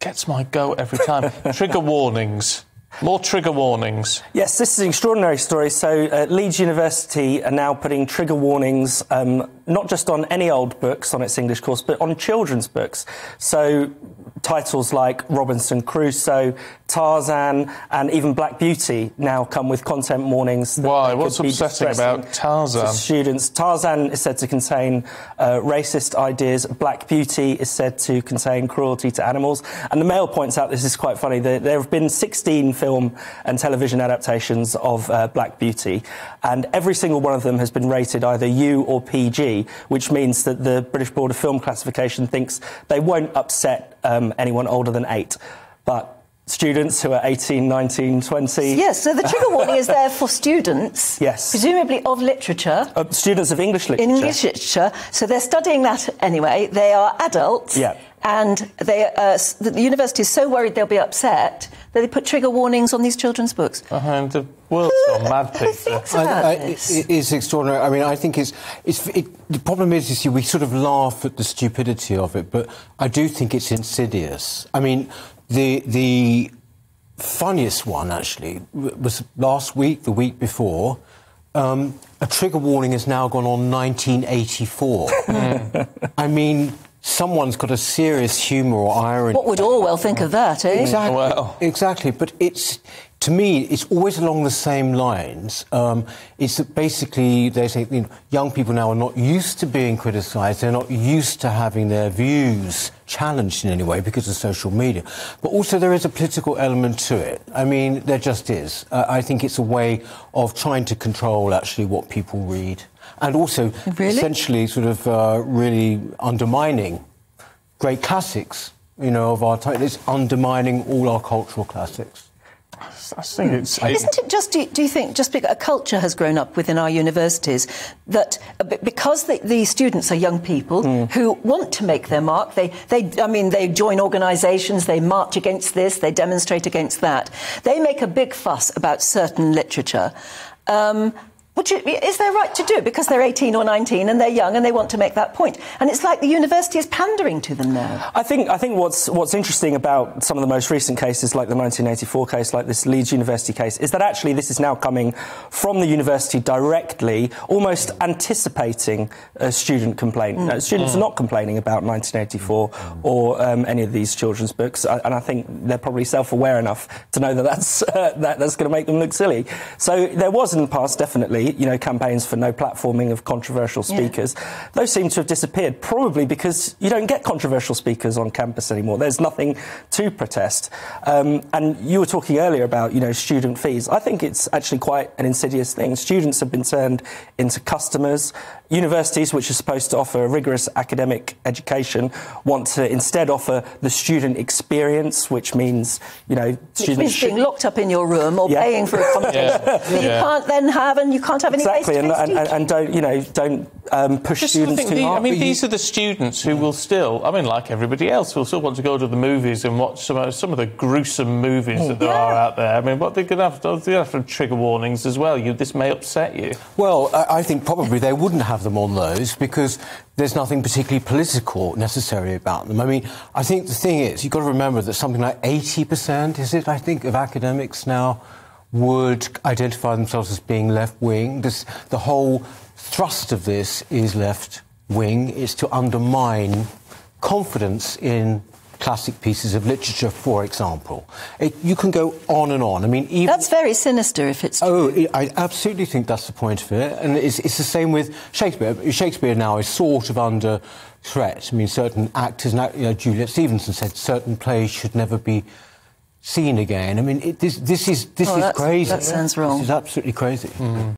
gets my goat every time. Trigger warnings. More trigger warnings. Yes, this is an extraordinary story. So Leeds University are now putting trigger warnings not just on any old books on its English course, but on children's books. So titles like Robinson Crusoe, Tarzan and even Black Beauty now come with content warnings. Why? What's upsetting about Tarzan? Students. Tarzan is said to contain racist ideas. Black Beauty is said to contain cruelty to animals. And the Mail points out, this is quite funny, that there have been 16 film and television adaptations of Black Beauty, and every single one of them has been rated either U or PG, which means that the British Board of Film Classification thinks they won't upset anyone older than 8. But students who are 18, 19, 20... Yes, so the trigger warning is there for students, yes, presumably of literature. Students of English literature. English literature, so they're studying that anyway. They are adults, yeah, and they, the university is so worried they'll be upset that they put trigger warnings on these children's books. And the world's gone mad, Peter. It's extraordinary. I mean, I think the problem is we sort of laugh at the stupidity of it, but I do think it's insidious. I mean... The funniest one, actually, was last week, the week before. A trigger warning has now gone on 1984. Mm. I mean, someone's got a serious humour or irony. What would Orwell think of that, eh? Exactly, well. Exactly. But it's, to me, it's always along the same lines. It's that basically they say, you know, young people now are not used to being criticised. They're not used to having their views challenged in any way because of social media. But also there is a political element to it. I mean, there just is. I think it's a way of trying to control, actually, what people read. And also, really? Essentially, sort of really undermining great classics, you know, of our time. It's undermining all our cultural classics. I think it's... Isn't it just, do you think, just because a culture has grown up within our universities, that because the students are young people who want to make their mark, they join organisations, they march against this, they demonstrate against that, they make a big fuss about certain literature. Is their right to do it because they're 18 or 19 and they're young and they want to make that point? And it's like the university is pandering to them now. I think what's interesting about some of the most recent cases, like the 1984 case, like this Leeds University case, is that actually this is now coming from the university directly, almost anticipating a student complaint. Mm. Students are not complaining about 1984 or any of these children's books, and I think they're probably self-aware enough to know that that's going to make them look silly. So there was in the past definitely, you know, campaigns for no platforming of controversial speakers. Yeah. Those seem to have disappeared, probably because you don't get controversial speakers on campus anymore. There's nothing to protest. And you were talking earlier about, you know, student fees. I think it's actually quite an insidious thing. Students have been turned into customers. Universities, which are supposed to offer a rigorous academic education, want to instead offer the student experience, which means, you know, students being locked up in your room or paying for accommodation. You can't then have, and you can't have any and don't, you know, push students too hard. I mean, these are the students who will still, I mean, like everybody else, will still want to go to the movies and watch some of the gruesome movies that there are out there. I mean, what they're going to have for trigger warnings as well. This may upset you. Well, I think probably they wouldn't have them on those because there's nothing particularly political necessary about them. I mean, I think the thing is, you've got to remember that something like 80%, is it, I think, of academics now would identify themselves as being left-wing. The whole thrust of this is left-wing. It's to undermine confidence in classic pieces of literature, for example. You can go on and on. I mean, even... That's very sinister if it's true. Oh, I absolutely think that's the point of it. And it's the same with Shakespeare. Shakespeare now is sort of under threat. I mean, certain actors... Now, you know, Juliet Stevenson said certain plays should never be seen again. I mean, this is crazy. That sounds wrong. This is absolutely crazy. Mm.